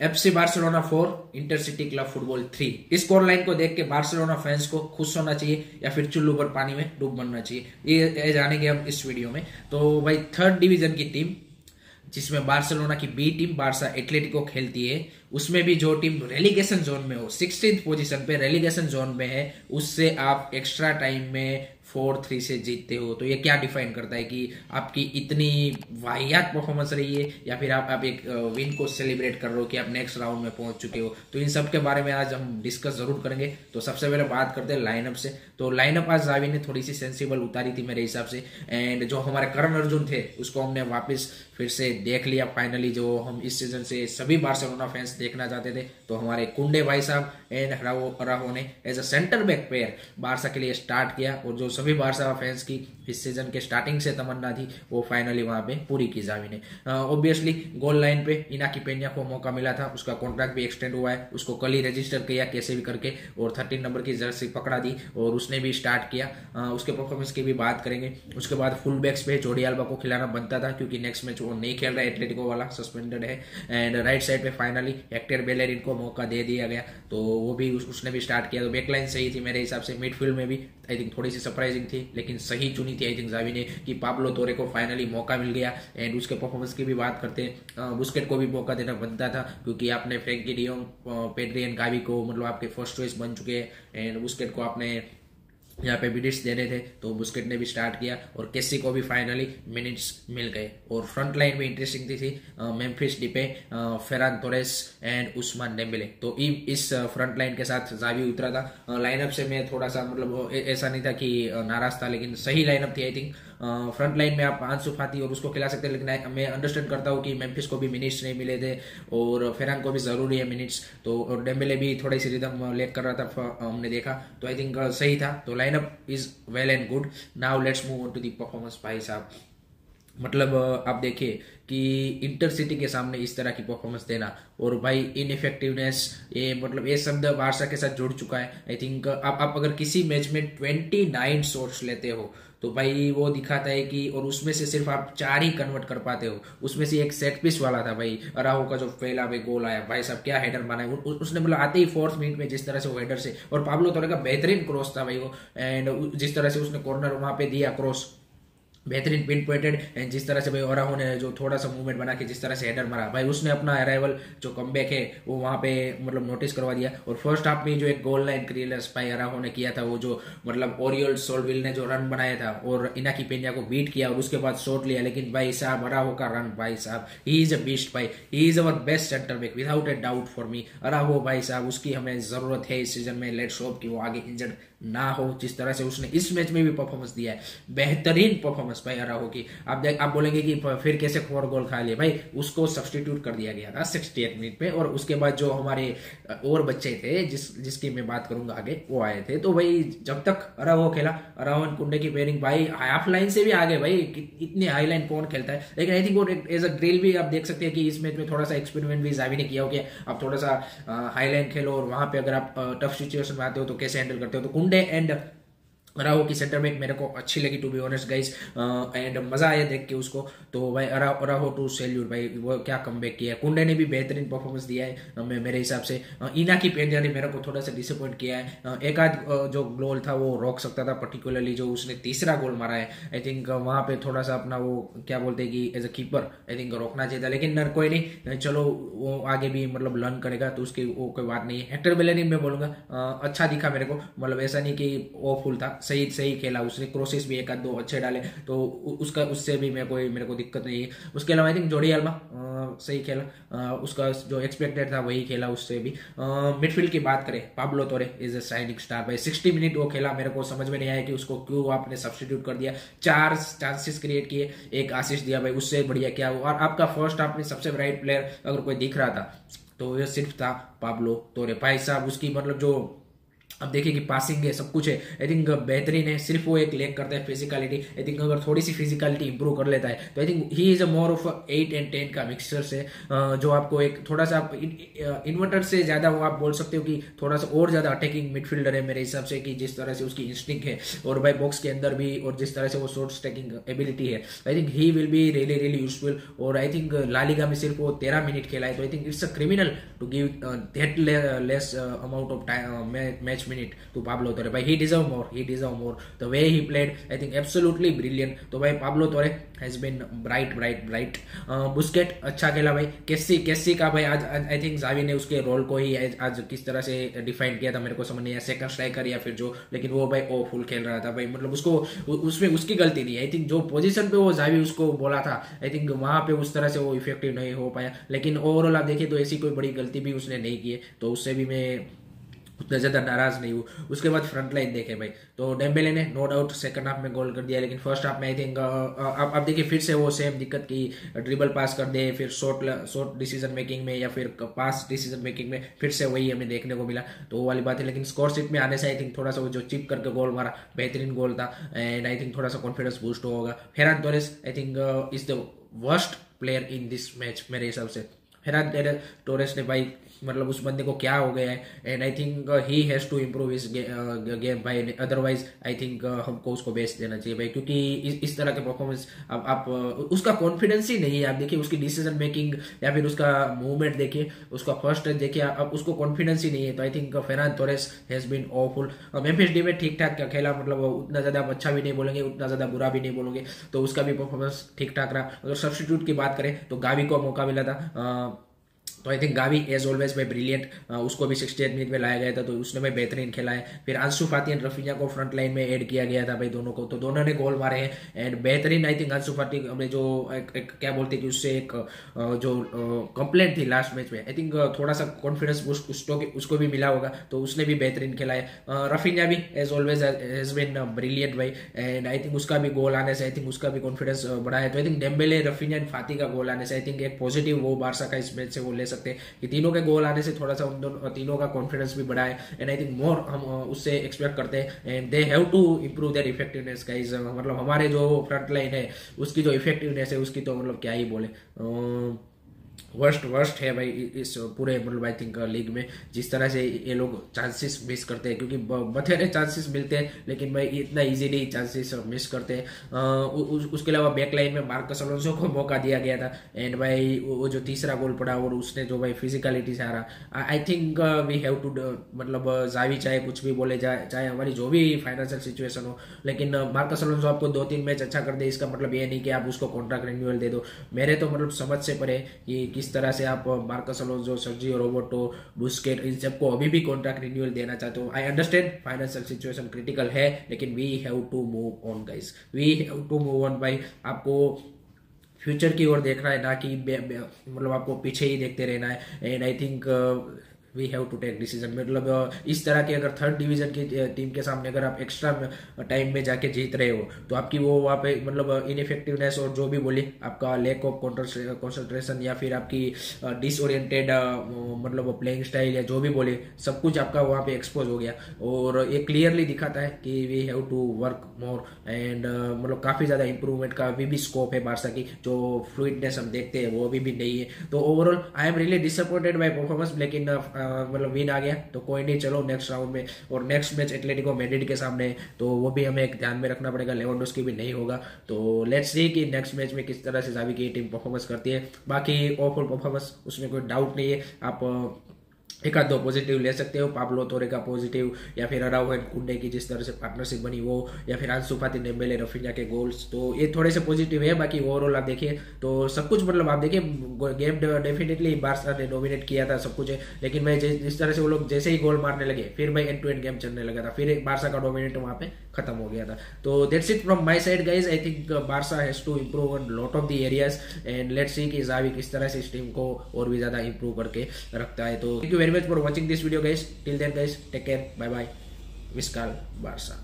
FC Barcelona 4 Intercity club football 3। इस score line को देख के बार्सिलोना फैंस को खुश होना चाहिए या फिर चुल्लू पर पानी में डूब बनना चाहिए, ये जानेंगे हम इस वीडियो में। तो भाई थर्ड डिवीजन की टीम जिसमें बार्सिलोना की बी टीम बार्सा एटलेटिको खेलती है, उसमें भी जो टीम रेलीगेशन जोन में हो, 16th पोजीशन पे रेलीगेशन जोन में है, उससे आप एक्स्ट्रा टाइम में 4-3 से जीतते हो, तो ये क्या डिफाइन करता है कि आपकी इतनी वाहियात परफॉर्मेंस रही है या फिर आप एक विन को सेलिब्रेट कर रहे हो कि आप नेक्स्ट राउंड में पहुंच चुके हो। तो इन सब के बारे में आज हम डिस्कस जरूर करेंगे। तो सबसे पहले बात करते हैं लाइनअप से। तो लाइनअप आज जावी ने थोड़ी सी सेंसिबल उतारी थी मेरे हिसाब से, एंड जो हमारे करण अर्जुन थे उसको हमने वापस फिर से देख लिया फाइनली, जो हम इस सीजन से सभी बार्सिलोना फैंस देखना चाहते थे। तो हमारे कुंडे भाई साहब एंड अराहो ने as a centre back player Barca के लिए स्टार्ट किया, और जो सभी बार्सा फैंस की इस सीजन के स्टार्टिंग से तमन्ना थी वो फाइनली वहां पे पूरी की जावी ने। ऑब्वियसली गोल लाइन पे इनाकी पेन्या को मौका मिला था, उसका कॉन्ट्रैक्ट भी एक्सटेंड हुआ है, उसको कल ही रजिस्टर किया कैसे भी करके, और 13 नंबर की जर्सी पकड़ा दी और उसने भी स्टार्ट किया। उसके परफॉर्मेंस की भी बात करेंगे। उसके बाद फुल बैक्स पे जोर्डी अल्बा को खिलाना बनता था क्योंकि नेक्स्ट मैच वो नहीं खेल रहा है, एटलेटिको वाला सस्पेंडेड है, एंड राइट साइड पे फाइनली हेक्टर बेलेरिन को मौका दे दिया गया, तो वो भी उसने भी स्टार्ट किया। तो बैकलाइन सही थी मेरे हिसाब से। मिडफील्ड में भी आई थिंक थोड़ी सी सरप्राइजिंग थी लेकिन सही चुनी थी आई थिंक जावी ने कि पाब्लो तोरे को फाइनली मौका मिल गया, एंड उसके परफॉर्मेंस की भी बात करते हैं। बुस्केट को भी मौका देना बनता था क्योंकि आपने Frenkie de Jong, Pedri and Gavi को मतलब आपके फर्स्ट चॉइस बन चुके हैं, एंड बुस्केट को आपने यहाँ पे मिनट्स देने थे तो बुस्केट ने भी स्टार्ट किया और केसी को भी फाइनली मिनट्स मिल गए। और फ्रंट लाइन में इंटरेस्टिंग थी Memphis Depay, Ferran Torres and Ousmane Dembele, तो इस फ्रंट लाइन के साथ जावी उतरा था। लाइनअप से मैं थोड़ा सा मतलब ऐसा नहीं था कि नाराज था, लेकिन सही लाइनअप थी आई थिंक। फ्रंट लाइन में आप आंसू फाती और उसको खिला सकते हैं, लेकिन मैं अंडरस्टैंड करता हूँ कि मेम्फिस को भी मिनट्स नहीं मिले थे और फेरान को भी ज़रूरी है मिनट्स, तो और डेम्बेले भी थोड़ी सी रिदम लेक कर रहा था हमने देखा, तो आई थिंक सही था। तो lineup is well and good. Now let's move on to the performance. भाई साहब मतलब आप देखिए कि इंटरसिटी के सामने इस तरह की परफॉर्मेंस देना, और भाई इनइफेक्टिवनेस ये मतलब ये शब्द बार्सा के साथ जुड़ चुका है आई थिंक। आप अगर किसी मैच में 29 शॉट्स लेते हो तो भाई वो दिखाता है कि, और उसमें से सिर्फ आप 4 ही कन्वर्ट कर पाते हो, उसमें से एक सेट पीस वाला था भाई, अराहो का जो पहला भाई गोल आया, भाई साहब क्या हेडर मारा है उसने मतलब आते ही 4th मिनट में जिस तरह से वो हेडर से, और पाब्लो तोरे का बेहतरीन क्रॉस था भाई वो, एंड जिस तरह से उसने कॉर्नर वहाँ पे दिया क्रॉस बेहतरीन पिन पॉइंटेड, एंड जिस तरह से भाई ओराहो ने जो थोड़ा सा मूवमेंट बना के जिस तरह से हेडर मारा भाई, उसने अपना अराइवल जो कमबैक है वो वहाँ पे मतलब नोटिस करवा दिया। और फर्स्ट हाफ में जो एक गोल लाइन क्लियरेंस भाई ओराहो ने किया था, वो जो मतलब ओरियल सोलविल ने जो रन बनाया था और इनाकी पेन्या को बीट किया और उसके बाद शॉट लिया, लेकिन भाई साहब ओराहो का रन भाई साहब ही इज अ बीस्ट भाई, he is our best centre back without a doubt for me. Araujo भाई साहब उसकी हमें जरूरत है इस सीजन में, लेट्स होप कि वो आगे इंजर्ड ना हो, जिस तरह से उसने इस मैच में भी परफॉर्मेंस दिया है, बेहतरीन परफॉर्मेंस भाई अराहो की। आप बोलेंगे कि फिर कैसे 4 गोल खा लिए भाई, उसको सब्सटीट्यूट कर दिया गया था 68 मिनट पे, और उसके बाद जो हमारे और बच्चे थे जिसकी मैं बात करूंगा आगे, वो आए थे। तो भाई जब तक अराहो खेला, अराहो एंड कुंडे की पेयरिंग भाई हाफ लाइन से भी आगे भाई, इतनी हाई लाइन कौन खेलता है, लेकिन आई थिंक वो एज अ ग्रिल भी आप देख सकते हैं कि इस मैच में थोड़ा सा एक्सपेरिमेंट भी जावी ने किया हो, कि आप थोड़ा सा हाई लाइन खेलो और वहां पर अगर आप टफ सिचुएशन में आते हो तो कैसे हैंडल करते हो। तो कुंडे एंड अराहो की सेंटर बैक मेरे को अच्छी लगी to be honest guys, and मजा आया देख के उसको। तो भाई अराहो टू सैल्यूट भाई, वो क्या कमबैक किया है। कुंडे ने भी बेहतरीन परफॉर्मेंस दिया है मेरे हिसाब से। इनाकी पेन्या ने मेरे को थोड़ा सा डिसअपॉइंट किया है, एक आध जो गोल था वो रोक सकता था, पर्टिकुलरली जो उसने तीसरा गोल मारा है आई थिंक वहाँ पे थोड़ा सा अपना वो क्या बोलते हैं कि as a keeper I think रोकना चाहिए था, लेकिन नर कोई नहीं, चलो वो आगे भी मतलब लर्न करेगा तो उसकी वो कोई बात नहीं है। हेक्टर बेलेरिन मैं बोलूँगा अच्छा दिखा मेरे को, मतलब ऐसा नहीं कि वो फुल था, सही खेला उसने, क्रोसेस भी एक आध 2 अच्छे डाले, तो उसका उससे भी मेरे को दिक्कत नहीं है। उसके अलावा आई थिंक जोर्डी अल्बा सही खेला, उसका जो एक्सपेक्टेड था वही खेला उससे भी। मिडफील्ड की बात करें, Pablo Torre is a shining star भाई, 60 मिनट वो खेला, मेरे को समझ में नहीं आया कि उसको क्यों आपने सब्सटीट्यूट कर दिया, 4 चांसेस क्रिएट किए, एक असिस्ट दिया भाई, उससे बढ़िया क्या हुआ। और आपका फर्स्ट हाफ में सबसे राइट प्लेयर अगर कोई दिख रहा था तो यह सिर्फ था पाब्लो तोरे भाई साहब, उसकी मतलब जो अब देखिए कि पासिंग है, सब कुछ है, आई थिंक बेहतरीन है। सिर्फ वो एक लैक करता है फिजिकलिटी। आई थिंक अगर थोड़ी सी फिजिकलिटी इंप्रूव कर लेता है तो I think he is a more of 8 और 10 का मिक्सचर से जो आपको एक थोड़ा सा इन्वर्टर से ज़्यादा वो आप बोल सकते हो कि थोड़ा सा और ज़्यादा अटैकिंग मिडफील्डर है मेरे हिसाब से, कि जिस तरह से उसकी इंस्टिंक्ट है और भाई बॉक्स के अंदर भी, और जिस तरह से वो शॉर्ट्स टेकिंग एबिलिटी है, I think he will be really really useful. और आई थिंक लालिगा में सिर्फ वो 13 मिनट खेला है, तो I think it's a criminal to give that less amount of time match minute to Pablo Torre. Bhai, he deserve more. He deserve more. The way he played, I think absolutely brilliant. तो भाई Pablo Torre has been bright. Busquets अच्छा खेला भाई। कैसी का भाई आज I think Xavi ने उसके रोल को ही आज किस तरह से डिफाइन किया था मेरे को समझ नहीं आया। सेकंड स्ट्राइकर या फिर जो, लेकिन वो भाई ओ फुल खेल रहा था भाई, मतलब उसको उसमें उसकी गलती नहीं है। आई थिंक जो पोजीशन पे वो जावी उसको बोला था, आई थिंक वहाँ पे उस तरह से वो इफेक्टिव नहीं हो पाया। लेकिन ओवरऑल आप देखिए तो ऐसी कोई बड़ी गलती भी उसने नहीं की है, तो उससे भी मैं उतना ज़्यादा नाराज़ नहीं हूँ। उसके बाद फ्रंट लाइन देखें भाई तो डेम्बेले ने नो डाउट सेकंड हाफ में गोल कर दिया, लेकिन फर्स्ट हाफ में आई थिंक आप देखिए फिर से वो सेम दिक्कत की ड्रिबल पास कर दे, फिर शॉर्ट डिसीजन मेकिंग में या फिर पास डिसीजन मेकिंग में फिर से वही हमें देखने को मिला, तो वो वाली बात है। लेकिन स्कोर शीट में आने से आई थिंक थोड़ा सा वो जो चिप करके गोल मारा बेहतरीन गोल था, एंड आई थिंक थोड़ा सा कॉन्फिडेंस बूस्ट होगा। Ferran Torres I think is the worst player in this match मेरे हिसाब से। फेरान टोरेस ने भाई मतलब उस बंदे को क्या हो गया है, and I think he has to improve his game भाई, अदरवाइज आई थिंक हमको उसको बेच देना चाहिए भाई, क्योंकि इस तरह के परफॉर्मेंस आप उसका कॉन्फिडेंस ही नहीं है। आप देखिए उसकी डिसीजन मेकिंग या फिर उसका मूवमेंट देखिए, उसका फर्स्ट टच देखिए, अब उसको कॉन्फिडेंस ही नहीं है। तो I think Ferran Torres has been awful. Memphis Depay ठीक ठाक खेला, मतलब उतना ज़्यादा अच्छा भी नहीं बोलेंगे, उतना ज़्यादा बुरा भी नहीं बोलेंगे, तो उसका भी परफॉर्मेंस ठीक ठाक रहा। अगर सब्सटीट्यूट की बात करें तो गावी को मौका मिला था, तो I think Gavi as always भाई ब्रिलियंट, उसको भी 68 मिनट में लाया गया था, तो उसने भाई बेहतरीन खेला है। फिर आंसू फाती एंड रफीजा को फ्रंट लाइन में ऐड किया गया था भाई दोनों को, तो दोनों ने गोल मारे हैं एंड बेहतरीन। आई थिंक आंसू फाती हमने जो एक क्या बोलते कि उससे एक जो कंप्लेंट थी लास्ट मैच में, आई थिंक थोड़ा सा कॉन्फिडेंस बूस्ट उसको भी मिला होगा, तो उसने भी बेहतरीन खेला है। रफीजा भी as always has been brilliant भाई, एंड आई थिंक उसका भी गोल आने से आई थिंक उसका भी कॉन्फिडेंस बढ़ा है। तो I think Dembele, Raphinha and Fati का गोल आने से आई थिंक एक पॉजिटिव वो बारसा का इस मैच से वो ले सकते हैं कि तीनों के गोल आने से थोड़ा सा उन दोनों तीनों का कॉन्फिडेंस भी बढ़ा है, एंड आई थिंक मोर हम उससे एक्सपेक्ट करते हैं, and they have to improve their effectiveness guys. मतलब हमारे जो फ्रंट लाइन है उसकी जो इफेक्टिवनेस है उसकी तो मतलब क्या ही बोले, वर्स्ट है भाई इस पूरे मतलब आई थिंक लीग में, जिस तरह से ये लोग चांसेस मिस करते हैं, क्योंकि बथेरे चांसेस मिलते हैं लेकिन भाई इतना इजीली चांसेस मिस करते हैं। उसके अलावा बैकलाइन में मार्कस अलोंसो को मौका दिया गया था, एंड भाई वो जो तीसरा गोल पड़ा और उसने जो भाई फिजिकलिटी से हारा, I think we have to मतलब जावी चाहे कुछ भी बोले, चाहे हमारी जो भी फाइनेंशियल सिचुएसन हो, लेकिन मार्कस अलोंसो आपको 2-3 मैच अच्छा कर दे, इसका मतलब ये नहीं कि आप उसको कॉन्ट्रैक्ट रिन्यूअल दे दो। मेरे तो मतलब समझ से परे कि इस तरह से आप Marcos Alonso, Sergio Roberto, Busquets इन सबको अभी भी कॉन्ट्रैक्ट रिन्यूअल देना चाहते हो। I understand financial situation critical है, लेकिन we have to move on guys, we have to move on भाई। आपको फ्यूचर की ओर देखना है, ना कि मतलब आपको पीछे ही देखते रहना है, and I think we have to take decision. मतलब इस तरह के अगर थर्ड डिवीजन की टीम के सामने अगर आप एक्स्ट्रा टाइम में जाके जीत रहे हो तो आपकी वो वहाँ पे मतलब इनफेक्टिवनेस और जो भी बोलिए आपका लैक ऑफ कॉन्सेंट्रेशन या फिर आपकी डिसओरिएंटेड मतलब प्लेइंग स्टाइल या जो भी बोलिए सब कुछ आपका वहाँ पे एक्सपोज हो गया, और ये क्लियरली दिखाता है कि we have to work more, and मतलब काफ़ी ज़्यादा इंप्रूवमेंट का अभी भी स्कोप है बारसा की, जो फ्लूइडनेस हम देखते हैं वो अभी भी नहीं है। तो overall I am really disappointed by performance, लेकिन मतलब विन आ गया तो कोई नहीं, चलो नेक्स्ट राउंड में और नेक्स्ट मैच एटलेटिको मैड्रिड के सामने, तो वो भी हमें एक ध्यान में रखना पड़ेगा, लेवांडोव्स्की भी नहीं होगा। तो लेट्स सी कि नेक्स्ट मैच में किस तरह से जावी की टीम परफॉर्मेंस करती है। बाकी ऑफुल परफॉर्मेंस उसमें कोई डाउट नहीं है, आप एक आध दो पॉजिटिव ले सकते हो, पाब्लो तोरे का पॉजिटिव या फिर अराउजो एंड कुंडे की जिस तरह से पार्टनरशिप बनी वो, या फिर आंसू फाती, डेम्बेले, रफीजा के गोल्स, तो ये थोड़े से पॉजिटिव है। बाकी ओवरऑल आप देखिए तो सब कुछ मतलब आप देखिए गेम डेफिनेटली बारसा ने डोमिनेट किया था, सब कुछ है, लेकिन भाई जिस तरह से वो लोग जैसे ही गोल मारने लगे फिर भाई एंड टू एंड गेम चलने लगा था, फिर बारसा का डोमिनेट वहाँ पे खत्म हो गया था। तो that's it from my side guys, I think Barça has to improve on lot of the areas, and let's see कि जावी किस तरह से इस टीम को और भी ज़्यादा इम्प्रूव करके रखता है। तो thank you very much for watching this video guys. Till then guys, take care, bye bye, Viscal Barça.